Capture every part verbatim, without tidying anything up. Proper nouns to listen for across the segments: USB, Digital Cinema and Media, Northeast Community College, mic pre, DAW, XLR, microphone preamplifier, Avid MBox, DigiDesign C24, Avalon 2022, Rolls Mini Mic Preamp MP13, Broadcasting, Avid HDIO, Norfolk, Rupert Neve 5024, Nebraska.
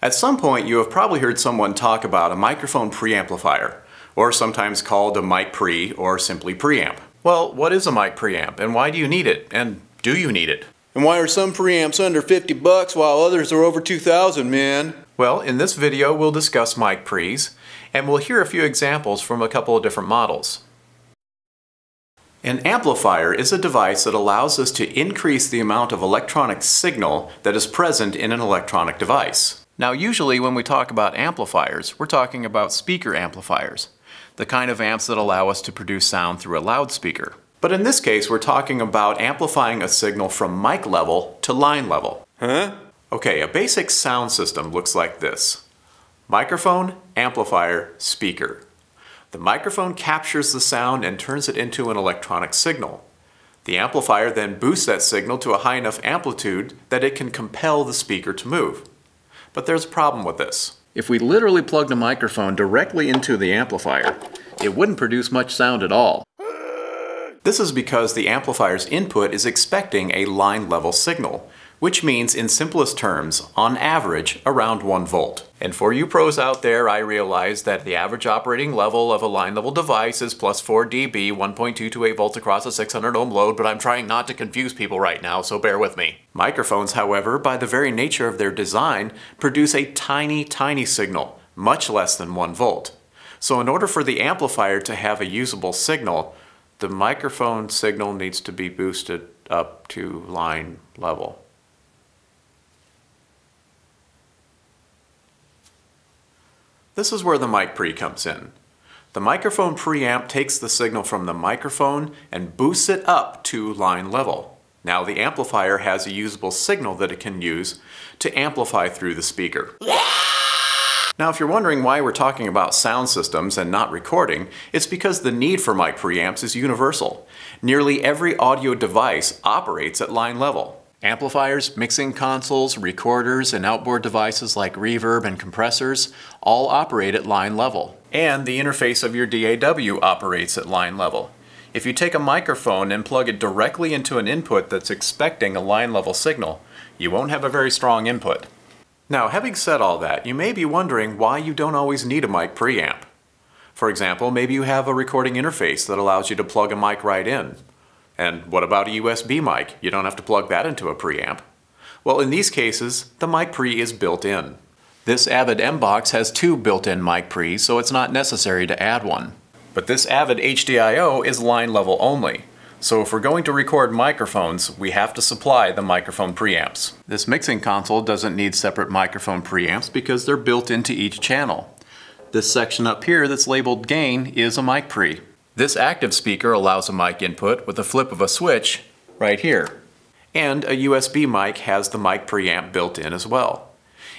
At some point, you have probably heard someone talk about a microphone preamplifier, or sometimes called a mic pre or simply preamp. Well, what is a mic preamp, and why do you need it, and do you need it? And why are some preamps under fifty bucks while others are over two thousand, man? Well, in this video, we'll discuss mic pre's, and we'll hear a few examples from a couple of different models. An amplifier is a device that allows us to increase the amount of electronic signal that is present in an electronic device. Now, usually when we talk about amplifiers, we're talking about speaker amplifiers, the kind of amps that allow us to produce sound through a loudspeaker. But in this case, we're talking about amplifying a signal from mic level to line level. Huh? Okay, a basic sound system looks like this. Microphone, amplifier, speaker. The microphone captures the sound and turns it into an electronic signal. The amplifier then boosts that signal to a high enough amplitude that it can compel the speaker to move. But there's a problem with this. If we literally plugged a microphone directly into the amplifier, it wouldn't produce much sound at all. This is because the amplifier's input is expecting a line-level signal, which means, in simplest terms, on average, around one volt. And for you pros out there, I realize that the average operating level of a line-level device is plus four D B, one point two two eight volts across a six hundred ohm load, but I'm trying not to confuse people right now, so bear with me. Microphones, however, by the very nature of their design, produce a tiny, tiny signal, much less than one volt. So in order for the amplifier to have a usable signal, the microphone signal needs to be boosted up to line level. This is where the mic pre comes in. The microphone preamp takes the signal from the microphone and boosts it up to line level. Now the amplifier has a usable signal that it can use to amplify through the speaker. Now if you're wondering why we're talking about sound systems and not recording, it's because the need for mic preamps is universal. Nearly every audio device operates at line level. Amplifiers, mixing consoles, recorders, and outboard devices like reverb and compressors all operate at line level. And the interface of your D A W operates at line level. If you take a microphone and plug it directly into an input that's expecting a line level signal, you won't have a very strong input. Now, having said all that, you may be wondering why you don't always need a mic preamp. For example, maybe you have a recording interface that allows you to plug a mic right in. And what about a U S B mic? You don't have to plug that into a preamp. Well, in these cases, the mic pre is built in. This Avid MBox has two built-in mic pre's, so it's not necessary to add one. But this Avid H D I O is line level only. So if we're going to record microphones, we have to supply the microphone preamps. This mixing console doesn't need separate microphone preamps because they're built into each channel. This section up here that's labeled gain is a mic pre. This active speaker allows a mic input with a flip of a switch right here. And a U S B mic has the mic preamp built in as well.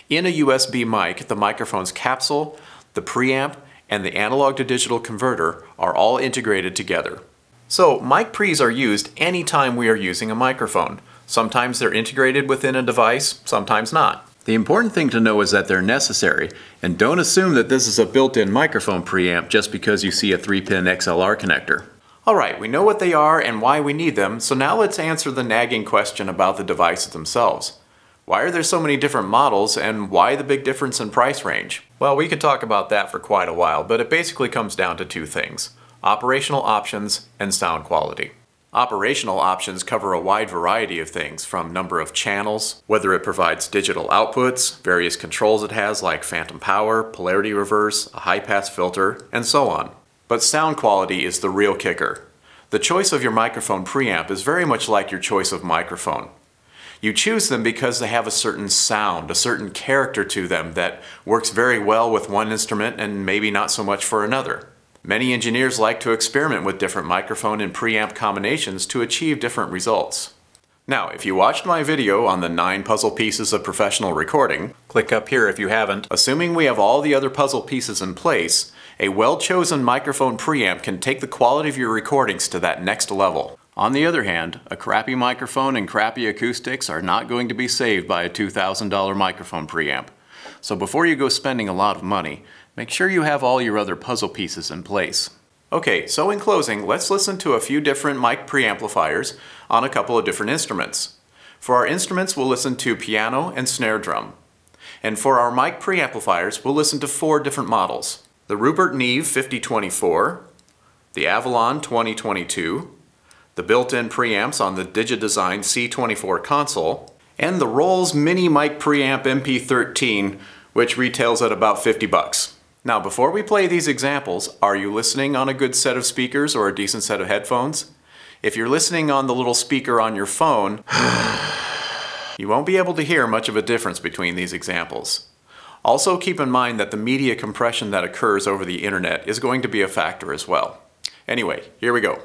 In a U S B mic, the microphone's capsule, the preamp, and the analog to digital converter are all integrated together. So mic pre's are used anytime we are using a microphone. Sometimes they're integrated within a device, sometimes not. The important thing to know is that they're necessary, and don't assume that this is a built-in microphone preamp just because you see a three pin X L R connector. Alright, we know what they are and why we need them, so now let's answer the nagging question about the devices themselves. Why are there so many different models, and why the big difference in price range? Well, we could talk about that for quite a while, but it basically comes down to two things: operational options and sound quality. Operational options cover a wide variety of things, from number of channels, whether it provides digital outputs, various controls it has like phantom power, polarity reverse, a high-pass filter, and so on. But sound quality is the real kicker. The choice of your microphone preamp is very much like your choice of microphone. You choose them because they have a certain sound, a certain character to them that works very well with one instrument and maybe not so much for another. Many engineers like to experiment with different microphone and preamp combinations to achieve different results. Now, if you watched my video on the nine puzzle pieces of professional recording, click up here if you haven't, assuming we have all the other puzzle pieces in place, a well-chosen microphone preamp can take the quality of your recordings to that next level. On the other hand, a crappy microphone and crappy acoustics are not going to be saved by a two thousand dollar microphone preamp. So before you go spending a lot of money, make sure you have all your other puzzle pieces in place. Okay, so in closing, let's listen to a few different mic preamplifiers on a couple of different instruments. For our instruments, we'll listen to piano and snare drum. And for our mic preamplifiers, we'll listen to four different models. The Rupert Neve fifty twenty-four, the Avalon twenty twenty-two, the built-in preamps on the DigiDesign C twenty-four console, and the Rolls Mini Mic Preamp M P thirteen, which retails at about fifty bucks. Now, before we play these examples, are you listening on a good set of speakers or a decent set of headphones? If you're listening on the little speaker on your phone, you won't be able to hear much of a difference between these examples. Also, keep in mind that the media compression that occurs over the internet is going to be a factor as well. Anyway, here we go.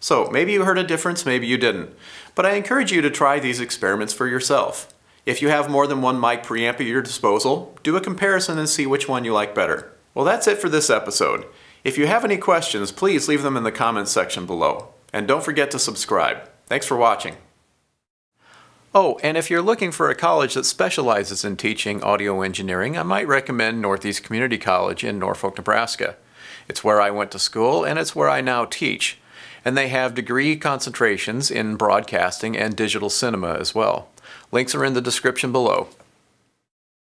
So maybe you heard a difference, maybe you didn't. But I encourage you to try these experiments for yourself. If you have more than one mic preamp at your disposal, do a comparison and see which one you like better. Well, that's it for this episode. If you have any questions, please leave them in the comments section below. And don't forget to subscribe. Thanks for watching. Oh, and if you're looking for a college that specializes in teaching audio engineering, I might recommend Northeast Community College in Norfolk, Nebraska. It's where I went to school and it's where I now teach. And they have degree concentrations in broadcasting and digital cinema as well. Links are in the description below.